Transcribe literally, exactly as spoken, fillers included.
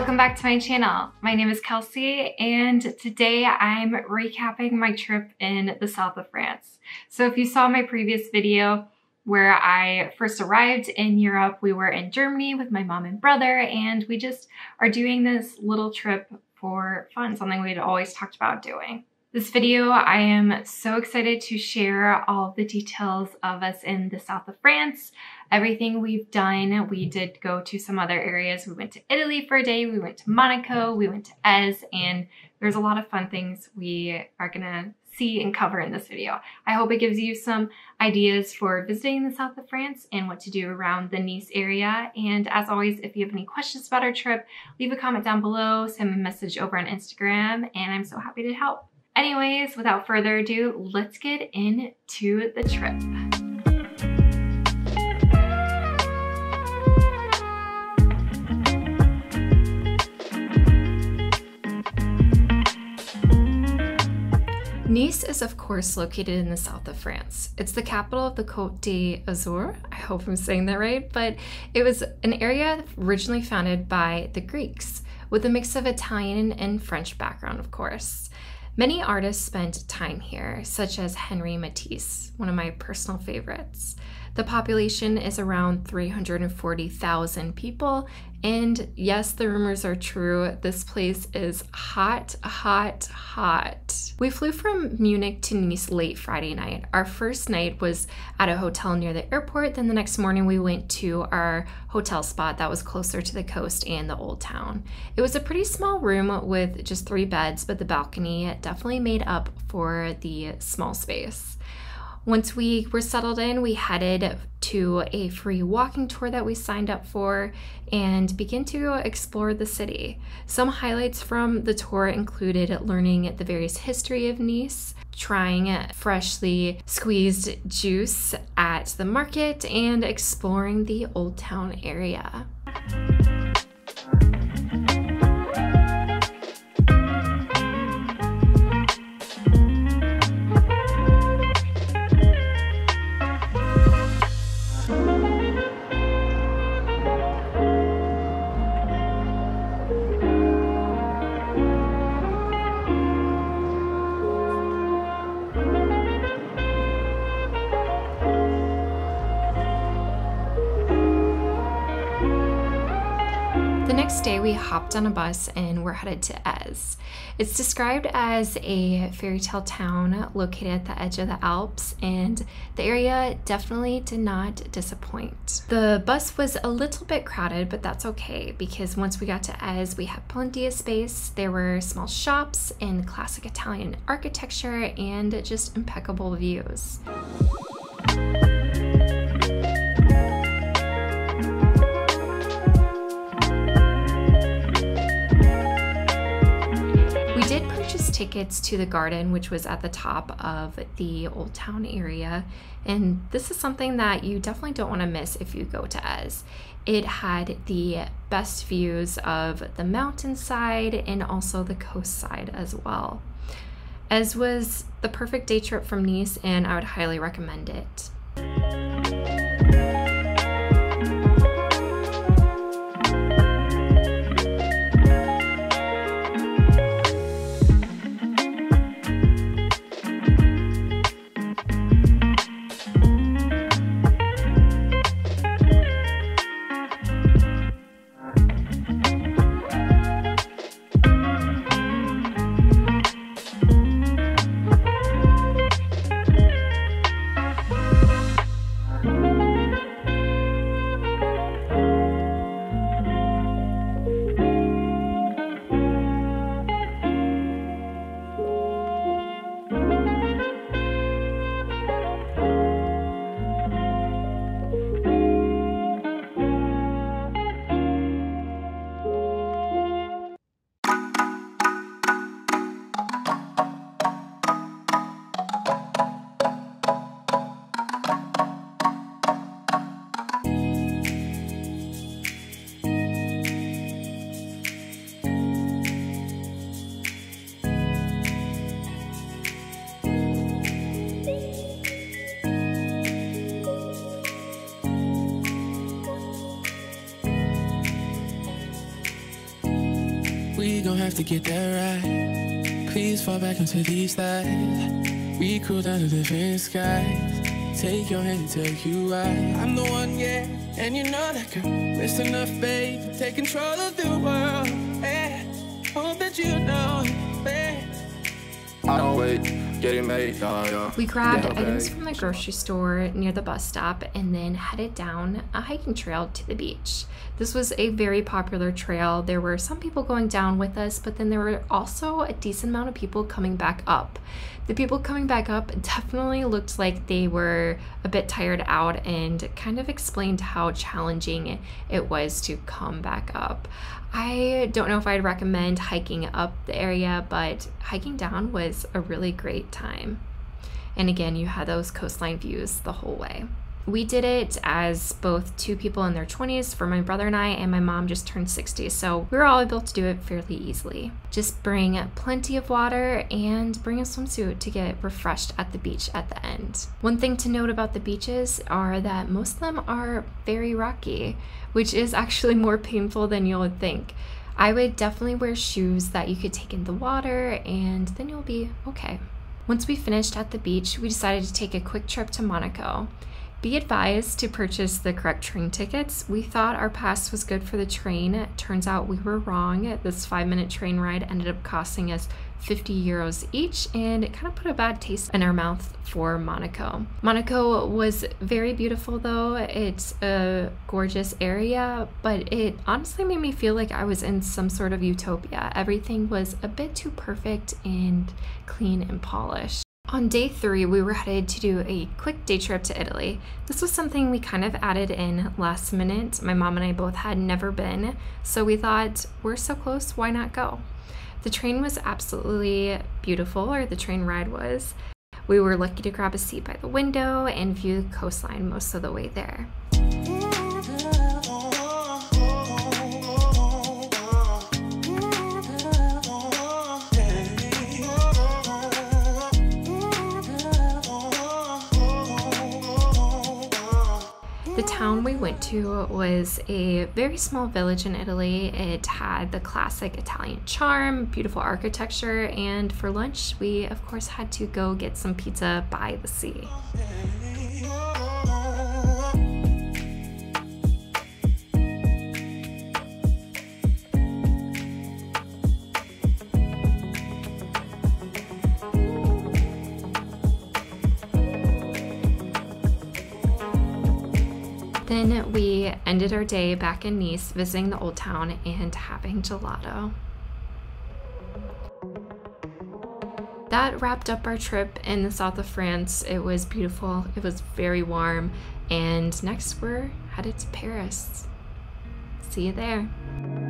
Welcome back to my channel. My name is Kelsey and today I'm recapping my trip in the south of France. So if you saw my previous video where I first arrived in Europe, we were in Germany with my mom and brother and we just are doing this little trip for fun, something we had always talked about doing. This video, I am so excited to share all the details of us in the south of France, everything we've done. We did go to some other areas. We went to Italy for a day, we went to Monaco, we went to Eze, and there's a lot of fun things we are gonna see and cover in this video. I hope it gives you some ideas for visiting the south of France and what to do around the Nice area. And as always, if you have any questions about our trip, leave a comment down below, send me a message over on Instagram, and I'm so happy to help. Anyways, without further ado, let's get into the trip. Nice is of course located in the south of France. It's the capital of the Côte d'Azur, I hope I'm saying that right, but it was an area originally founded by the Greeks, with a mix of Italian and French background, of course. Many artists spent time here, such as Henri Matisse, one of my personal favorites. The population is around three hundred forty thousand people, and yes, the rumors are true, this place is hot, hot, hot. We flew from Munich to Nice late Friday night. Our first night was at a hotel near the airport, then the next morning we went to our hotel spot that was closer to the coast and the old town. It was a pretty small room with just three beds, but the balcony definitely made up for the small space. Once we were settled in, we headed to a free walking tour that we signed up for and began to explore the city. Some highlights from the tour included learning the various history of Nice, trying freshly squeezed juice at the market, and exploring the Old Town area. Day we hopped on a bus and we're headed to Eze. It's described as a fairy tale town located at the edge of the Alps, and the area definitely did not disappoint. The bus was a little bit crowded, but that's okay because once we got to Eze, we had plenty of space. There were small shops and classic Italian architecture and just impeccable views. Tickets to the garden, which was at the top of the Old Town area, and this is something that you definitely don't want to miss if you go to Eze. It had the best views of the mountainside and also the coastside as well. Eze was the perfect day trip from Nice, and I would highly recommend it. We don't have to get that right. Please fall back onto these thighs. We cruise under the different skies. Take your hand and tell you why. I'm the one, yeah, and you know that girl. Listen enough, babe, take control of the world. Hey, hope that you know, babe. I don't wait. Made, uh, yeah. We grabbed yeah, okay. items from the grocery store near the bus stop and then headed down a hiking trail to the beach. This was a very popular trail. There were some people going down with us, but then there were also a decent amount of people coming back up. The people coming back up definitely looked like they were a bit tired out and kind of explained how challenging it was to come back up. I don't know if I'd recommend hiking up the area, but hiking down was a really great time. And again, you had those coastline views the whole way. We did it as both two people in their twenties for my brother and I, and my mom just turned sixty, so we were all able to do it fairly easily. Just bring plenty of water and bring a swimsuit to get refreshed at the beach at the end. One thing to note about the beaches are that most of them are very rocky, which is actually more painful than you would think. I would definitely wear shoes that you could take in the water, and then you'll be okay. Once we finished at the beach, we decided to take a quick trip to Monaco. Be advised to purchase the correct train tickets. We thought our pass was good for the train. Turns out we were wrong. This five minute train ride ended up costing us fifty euros each, and it kind of put a bad taste in our mouth for Monaco. Monaco was very beautiful though. It's a gorgeous area, but it honestly made me feel like I was in some sort of utopia. Everything was a bit too perfect and clean and polished. On day three, we were headed to do a quick day trip to Italy. This was something we kind of added in last minute. My mom and I both had never been, so we thought, we're so close, why not go? The train was absolutely beautiful, or the train ride was. We were lucky to grab a seat by the window and view the coastline most of the way there. The town we went to was a very small village in Italy. It had the classic Italian charm, beautiful architecture, and for lunch we of course had to go get some pizza by the sea. Then we ended our day back in Nice, visiting the old town and having gelato. That wrapped up our trip in the south of France. It was beautiful, it was very warm, and next we're headed to Paris. See you there.